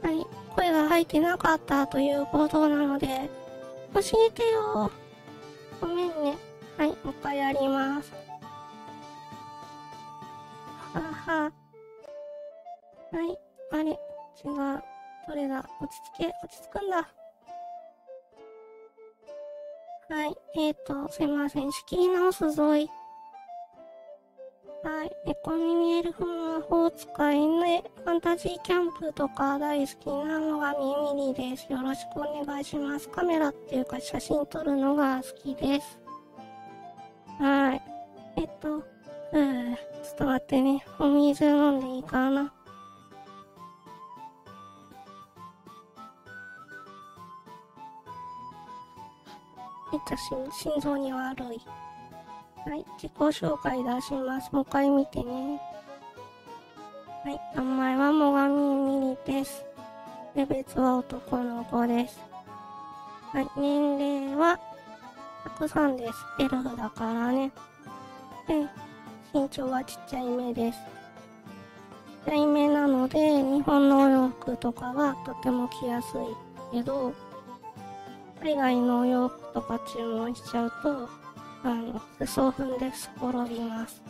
はい、声が入ってなかったということなので、教えてよ。ごめんね。はい、もう一回やります。あは。はい、あれ、違う。どれだ。落ち着け、落ち着くんだ。はい、すいません。仕切り直すぞい。はい、猫耳エルフ魔法使いね、ファンタジーキャンプとか大好きなのがミミリです。よろしくお願いします。カメラっていうか写真撮るのが好きです。はい。ちょっと待ってね。お水飲んでいいかな。心臓に悪い。はい、自己紹介出します。もう一回見てね。はい、名前はもがみみりです。性別は男の子です。はい、年齢は103です。エルフだからね。で、身長はちっちゃいめです。ちっちゃいめなので、日本のお洋服とかはとても着やすいけど、海外のお洋服とか注文しちゃうと、裾を踏んですっ転びます。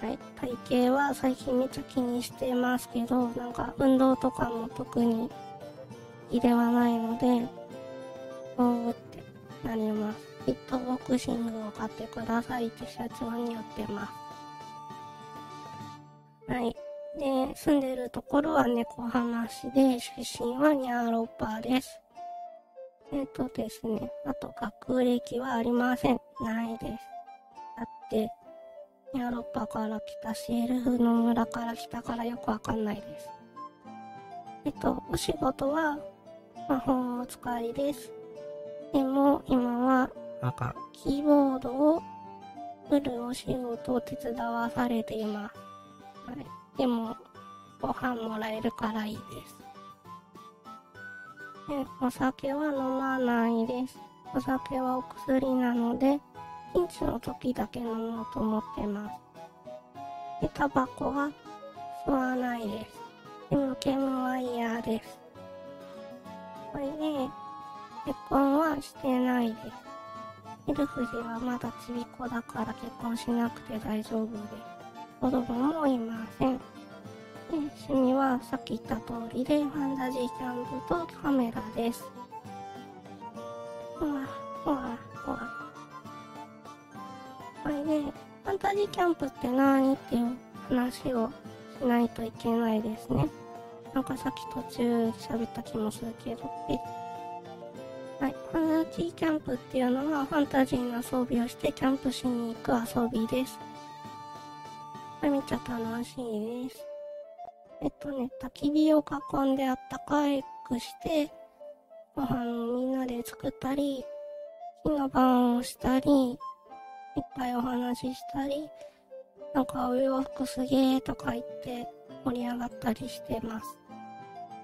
はい、体型は最近めっちゃ気にしてますけど、なんか運動とかも特にいいではないので、おーってなります。フィットボクシングを買ってくださいって社長に言ってます。はい。で、住んでるところは猫浜市で、出身はニャーロッパーです。ですね。あと、学歴はありません。ないです。だって、ヨーロッパから来たし、エルフの村から来たからよくわかんないです。お仕事は、魔法使いです。でも、今は、なんか、キーボードを、売るお仕事を手伝わされています。はい。でも、ご飯もらえるからいいです。お酒は飲まないです。お酒はお薬なので、ピンチの時だけ飲もうと思ってます。で、タバコは吸わないです。でも、煙は嫌です。これで、結婚はしてないです。エルフジはまだちびっ子だから結婚しなくて大丈夫です。子供もいません。趣味はさっき言った通りでファンタジーキャンプとカメラです。これで、ファンタジーキャンプって何っていう話をしないといけないですね。なんかさっき途中喋った気もするけど。はい。ファンタジーキャンプっていうのはファンタジーな装備をしてキャンプしに行く遊びです。これめっちゃ楽しいです。焚き火を囲んであったかくして、ご飯をみんなで作ったり、火の番をしたり、いっぱいお話ししたり、なんかお洋服すげーとか言って盛り上がったりしてます。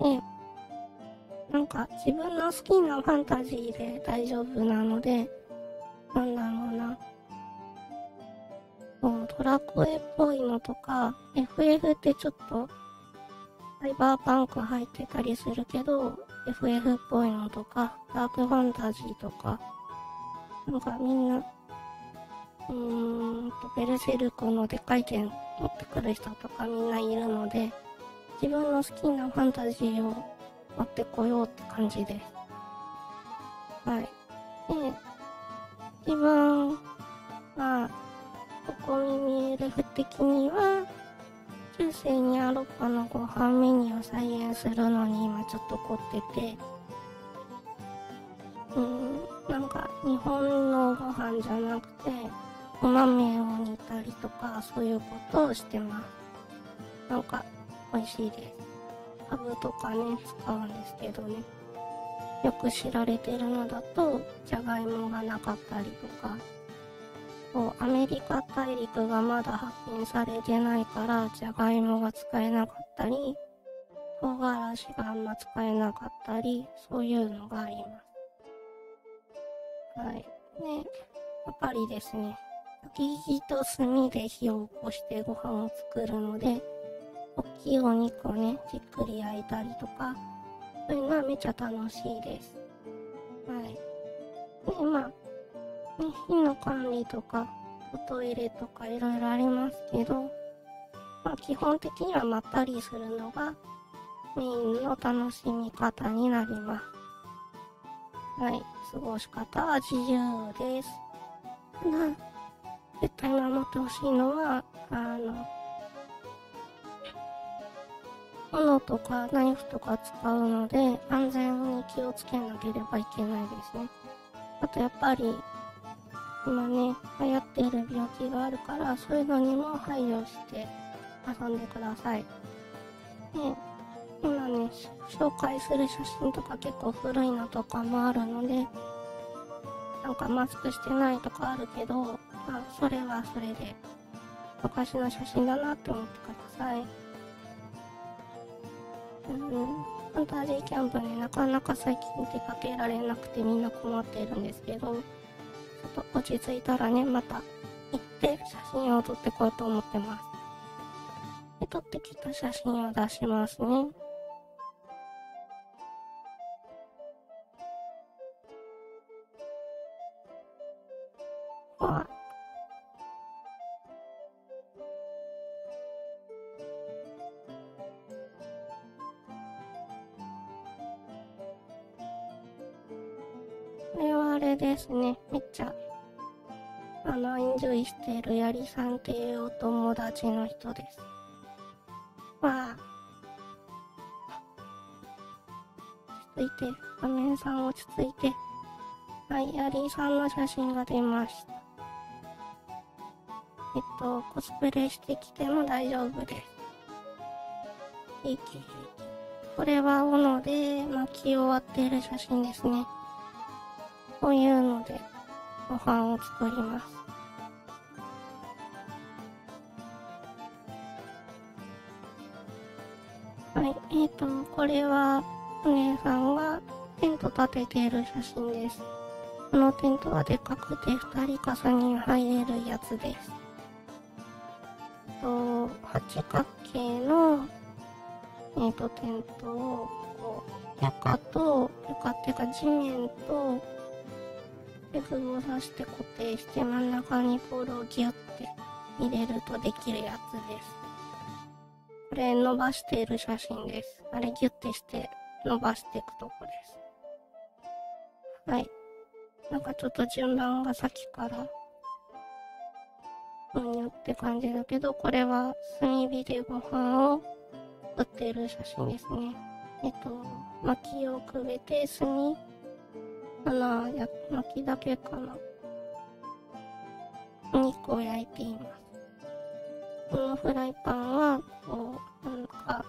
で、なんか自分の好きなファンタジーで大丈夫なので、なんだろうな。ドラクエっぽいのとか、FF ってちょっと、サイバーパンク入ってたりするけど、FF っぽいのとか、ダークファンタジーとか、なんかみんな、ベルセルクのでかい剣持ってくる人とかみんないるので、自分の好きなファンタジーを持ってこようって感じです。はい。で、自分は、猫耳エルフ的には、中世にアロッパのご飯メニューを再現するのに今ちょっと凝ってて、なんか日本のご飯じゃなくてお豆を煮たりとかそういうことをしてます。なんか美味しいです。ハブとかね使うんですけどね、よく知られてるのだとじゃがいもがなかったりとか、アメリカ大陸がまだ発見されてないから、じゃがいもが使えなかったり、唐辛子があんま使えなかったり、そういうのがあります。はい。ね、やっぱりですね、茎ひと炭で火を起こしてご飯を作るので、大きいお肉をね、じっくり焼いたりとか、そういうのはめっちゃ楽しいです。はい。で、まあ、ね、火の管理とか、おトイレとかいろいろありますけど、まあ基本的にはまったりするのがメインの楽しみ方になります。はい。過ごし方は自由です。ただ、絶対守ってほしいのは、斧とかナイフとか使うので、安全に気をつけなければいけないですね。あとやっぱり、今ね、流行っている病気があるから、そういうのにも配慮して遊んでください。で、今ね、紹介する写真とか結構古いのとかもあるので、なんかマスクしてないとかあるけど、まあ、それはそれで、昔の写真だなって思ってください。ファンタジーキャンプね、なかなか最近出かけられなくてみんな困っているんですけど、ちょっと落ち着いたらね、また行って写真を撮ってこうと思ってます。で、撮ってきた写真を出しますね。わあ。これはあれですね。めっちゃ、エンジョイしているやりさんっていうお友達の人です。わぁ。落ち着いて、画面さん落ち着いて。はい、やりさんの写真が出ました。コスプレしてきても大丈夫です。平気平気。これは斧で巻き終わっている写真ですね。こういうので、ご飯を作ります。はい、これは、お姉さんがテント立てている写真です。このテントはでかくて2人か3人入れるやつです。八角形の、テントを、こう、床っていうか地面と、で、具を刺して固定して真ん中にポールをギュッて入れるとできるやつです。これ伸ばしている写真です。あれギュッてして伸ばしていくとこです。はい。なんかちょっと順番が先から、うんによって感じだけど、これは炭火でご飯を作っている写真ですね。薪をくべて炭、薪だけかな。お肉を焼いています。このフライパンは、こう、なんか、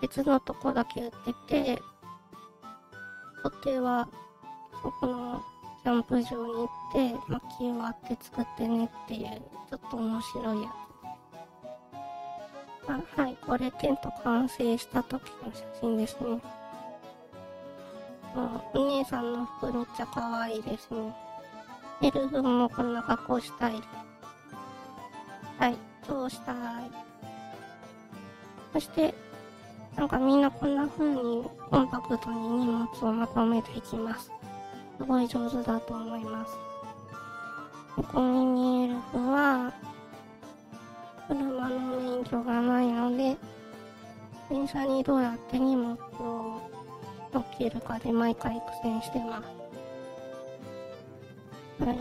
別のとこだけ売ってて、お手は、そこのキャンプ場に行って、薪を割って作ってねっていう、ちょっと面白いやつ。あ、はい、これテント完成した時の写真ですね。お姉さんの服めっちゃ可愛いですね。エルフもこんな格好したいです。はい、そうしたい。そして、なんかみんなこんな風にコンパクトに荷物をまとめていきます。すごい上手だと思います。ここミニエルフは、車の免許がないので、電車にどうやって荷物を乗っけるかで毎回苦戦してます。はい。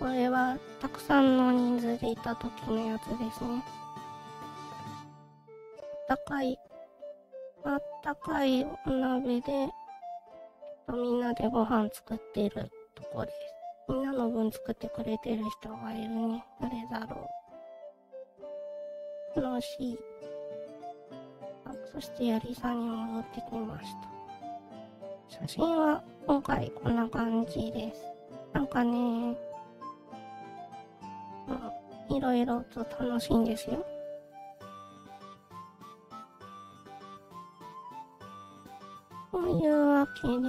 これは、たくさんの人数でいた時のやつですね。あったかいお鍋で、みんなでご飯作ってるとこです。みんなの分作ってくれてる人がいるね。誰だろう。楽しい。あ、そしてやりさんに戻ってきました。写真は今回こんな感じです。なんかね、いろいろと楽しいんですよ。というわけで、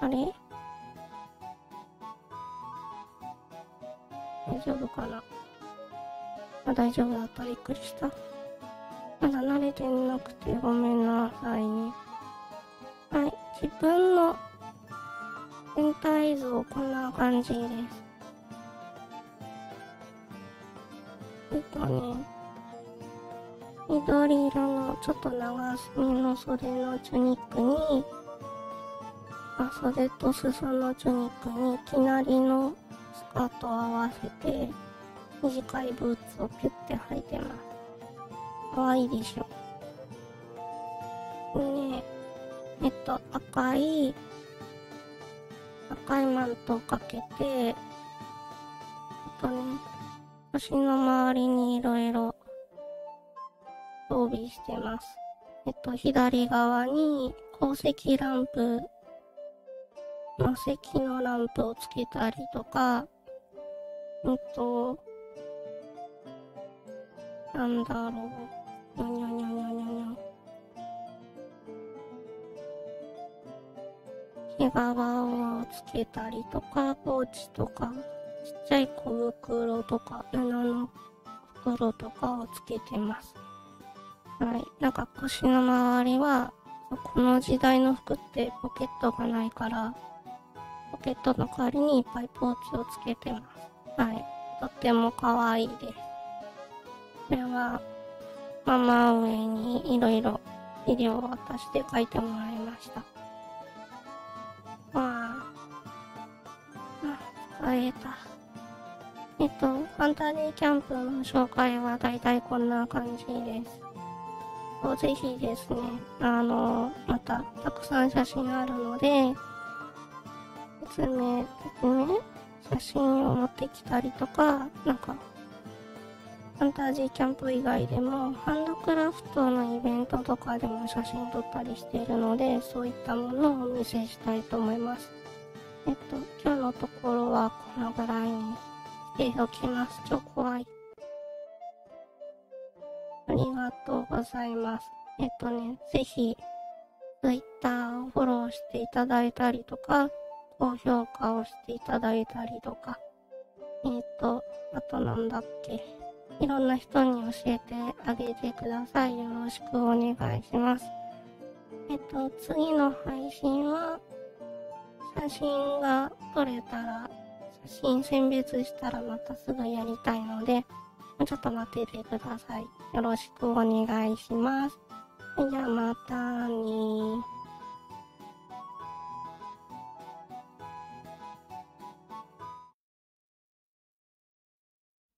あれ大丈夫かな。あ、大丈夫だった。びっくりした。まだ慣れてなくてごめんなさいね。はい、自分の全体像こんな感じです。ね、緑色のちょっと長めの袖のチュニックに、あ、袖と裾のチュニックにきなりのスカートを合わせて短いブーツをピュッて履いてます。かわいいでしょ。ねえ、赤いマントをかけて、腰の周りにいろいろ装備してます。左側に鉱石ランプ、魔石のランプをつけたりとか、なんだろう、にょにょにょにょにょ。毛皮をつけたりとか、ポーチとか。ちっちゃい小袋とか、布の袋とかをつけてます。はい。なんか腰の周りは、この時代の服ってポケットがないから、ポケットの代わりにいっぱいポーチをつけてます。はい。とっても可愛いです。これは、ママ上にいろいろ資料を渡して描いてもらいました。わあ、疲れた。ファンタジーキャンプの紹介はだいたいこんな感じです。ぜひですね、またたくさん写真あるので、写真を持ってきたりとか、なんか、ファンタジーキャンプ以外でも、ハンドクラフトのイベントとかでも写真撮ったりしているので、そういったものをお見せしたいと思います。今日のところはこのぐらいに。起きます。超怖い。ありがとうございます。ぜひ、Twitter をフォローしていただいたりとか、高評価をしていただいたりとか、あとなんだっけ。いろんな人に教えてあげてください。よろしくお願いします。次の配信は、写真が撮れたら、写真選別したらまたすぐやりたいので、ちょっと待っててください。よろしくお願いします。じゃあまたね。